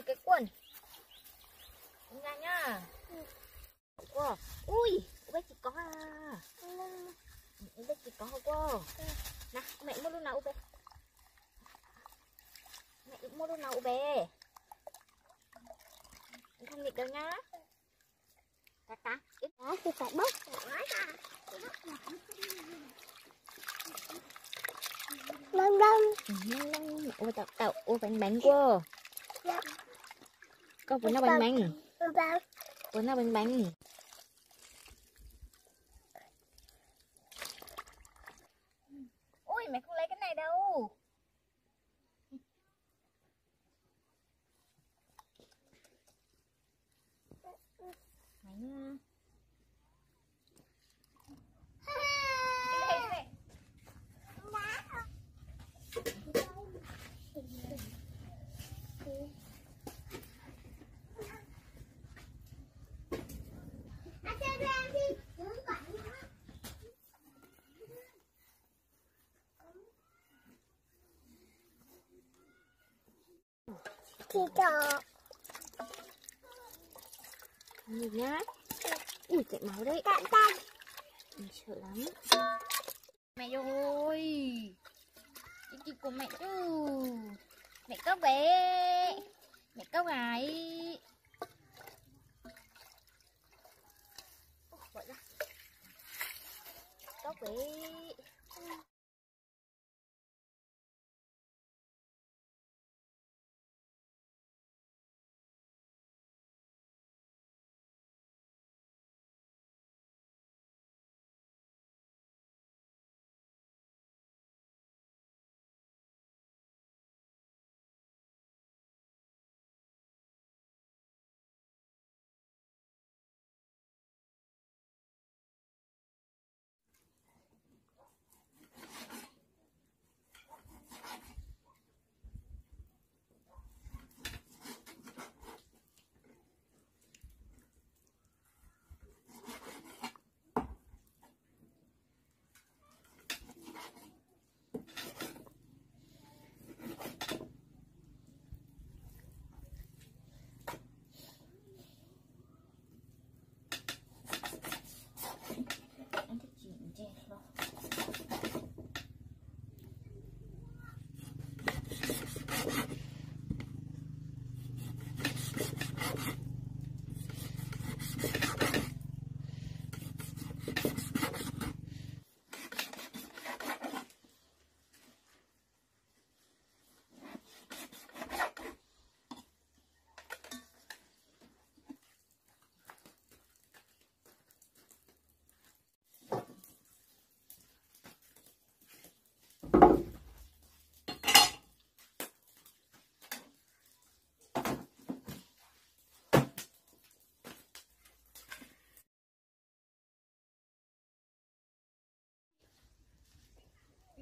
Ui, cái quần. Đứng ra nhá. Wow. Ui, ube chỉ có à. Ube chỉ có cô. Nào, mẹ mua luôn nào ube. Mẹ mua luôn nào ube. Không nghịch đâu nhá. Cá cá. Đó, thì phải bốc. Lông lông. Ôi tạo tạo ô bánh bánh cô. Con muốn nó bánh bánh. Muốn nó bánh bánh. Ôi mẹ không lấy cái này đâu. Chị trò nhìn nhá. Ui chạy máu đấy. Tạm tạm. Sợ lắm. Mẹ rồi. Cái kịch của mẹ chứ. Mẹ cốc bé. Mẹ cốc ấy. Gọi ra. Cốc bé.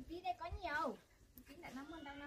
Tí đây có nhiều. Tí lại nóng hơn đâu nè.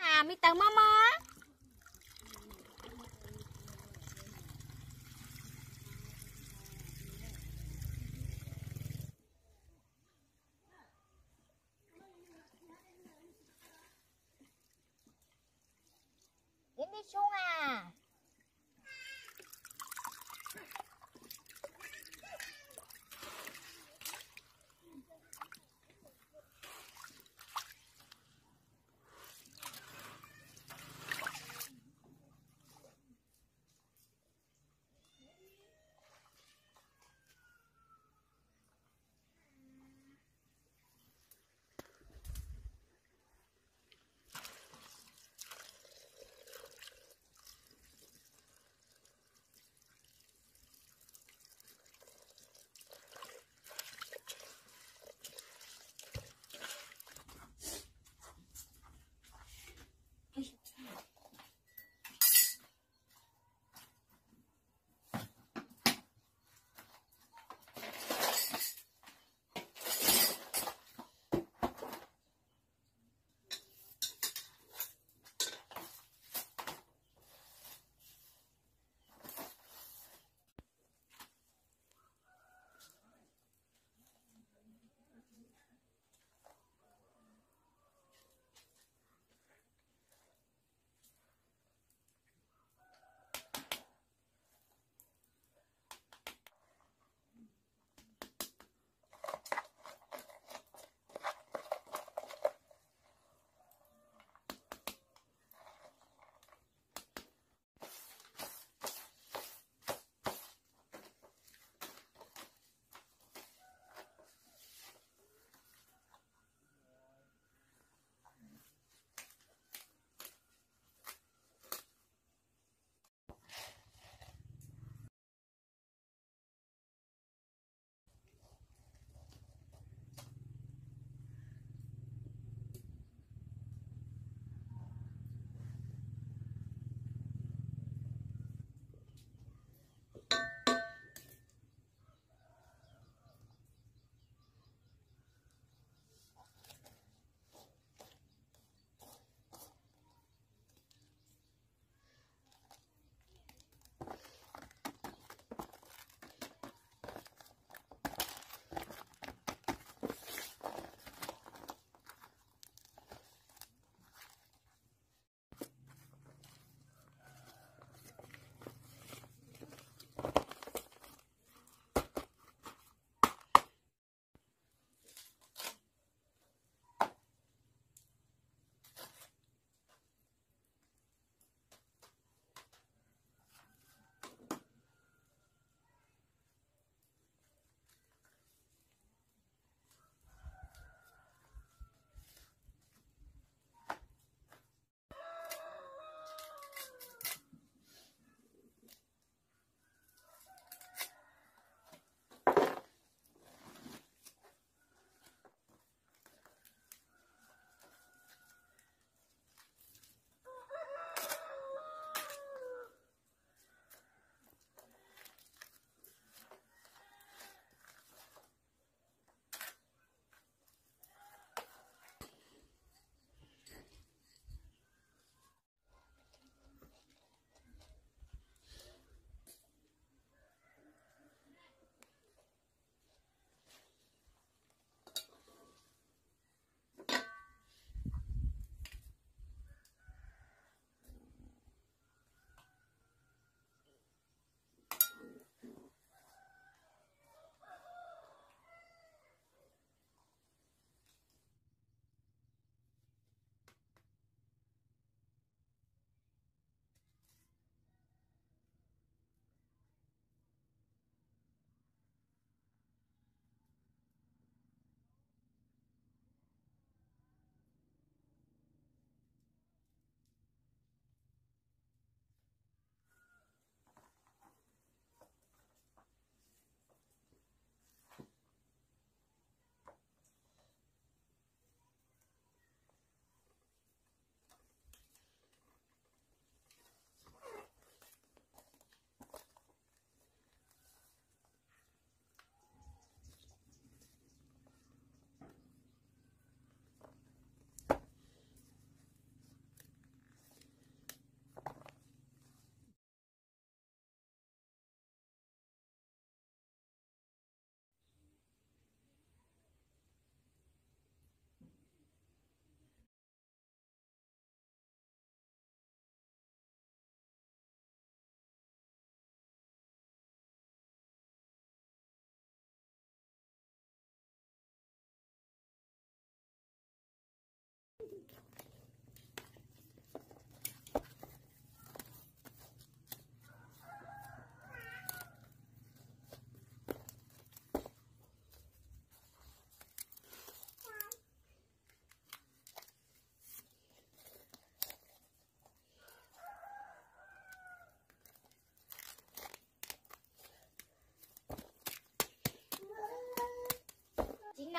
à mi tao mơ mơ Yến đi xuống à.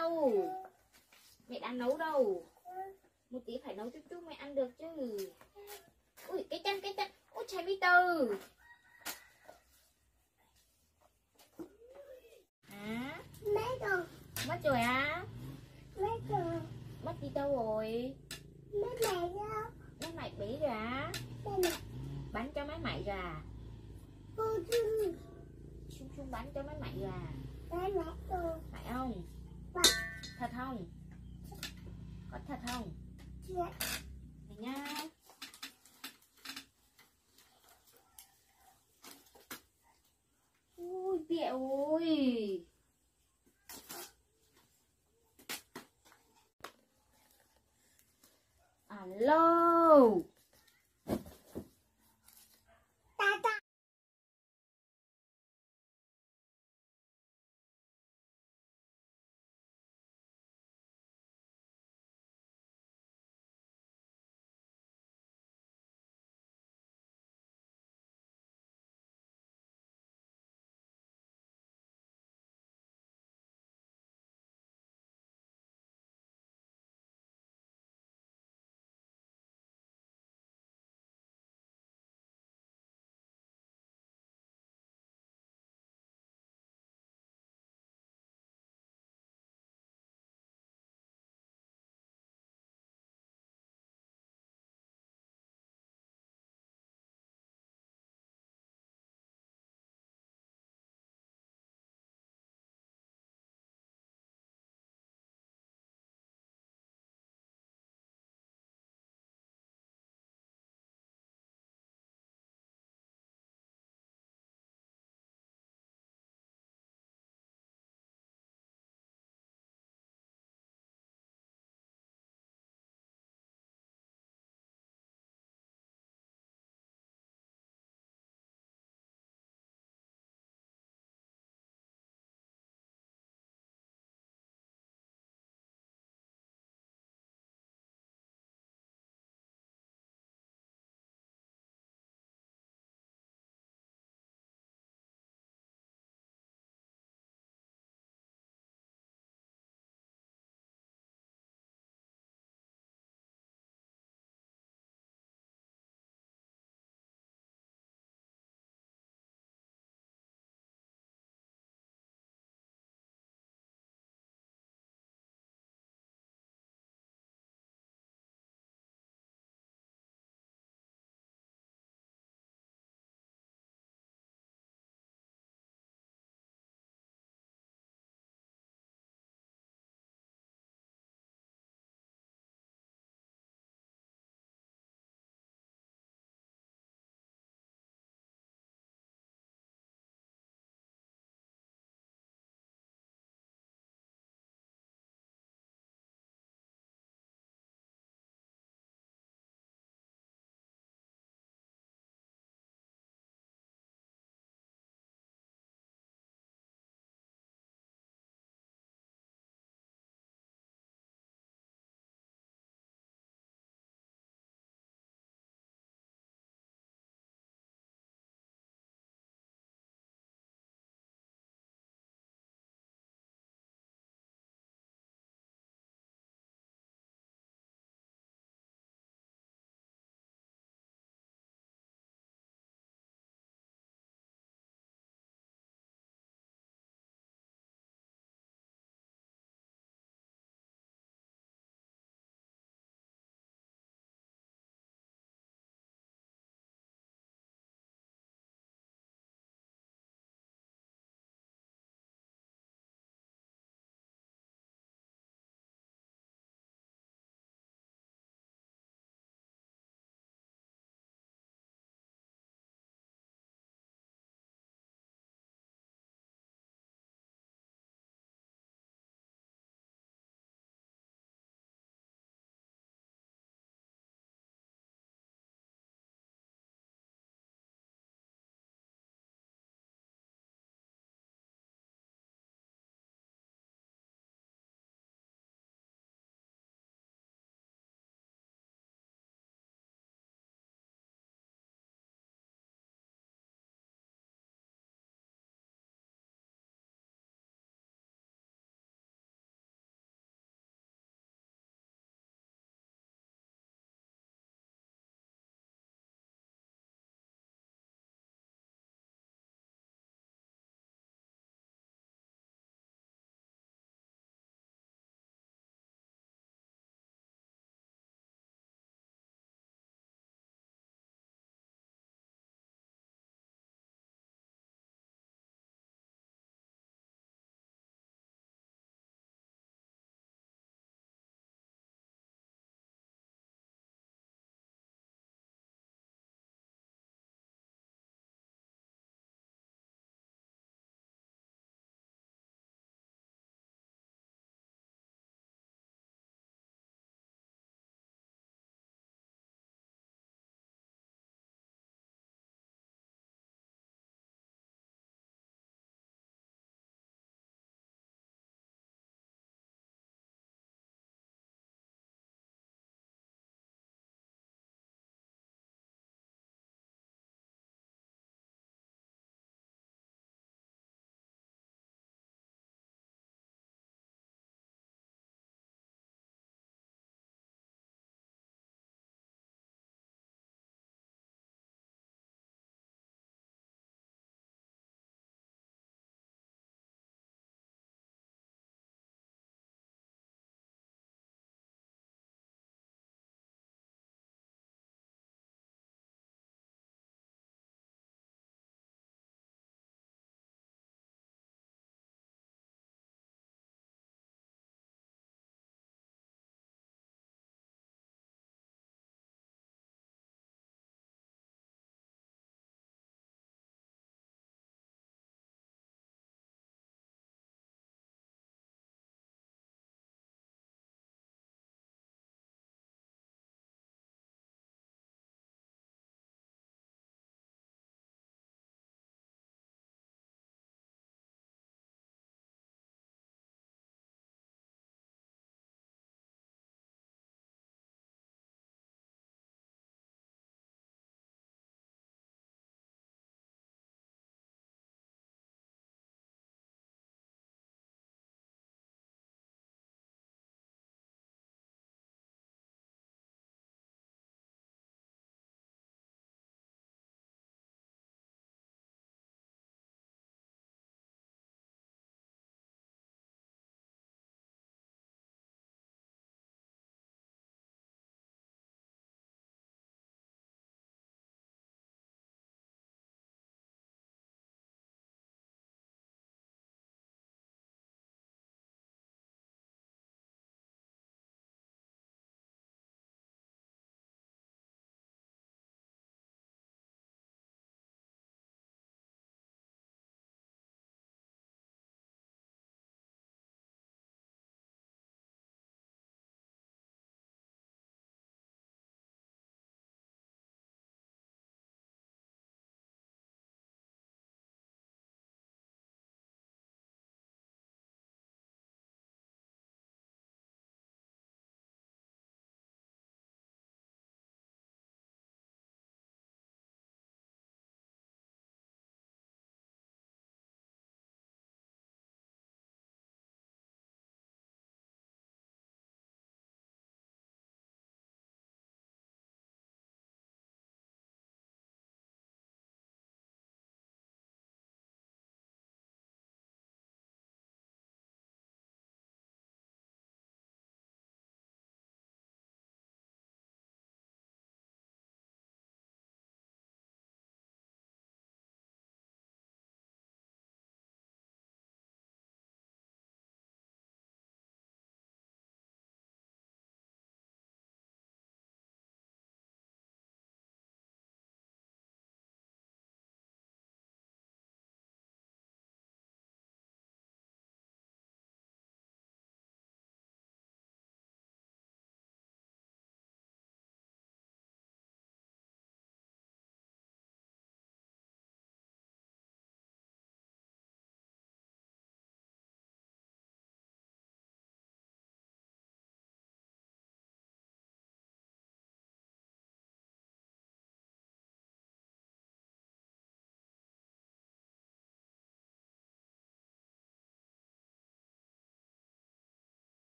đâu, mẹ đã nấu đâu. Một tí phải nấu chút chút mới ăn được chứ. Ui cái chân, ôi trái bí từ. À? Mất rồi. Mất rồi á? Mất rồi. Mất đi đâu rồi? Mất mày đâu? Mất mày bể rồi á? Bắn cho mấy mày ra. Xung xung bắn cho mấy mày ra. Mày không? Thật không? Có thật không? Được nha. Ui mẹ ơi. Alo.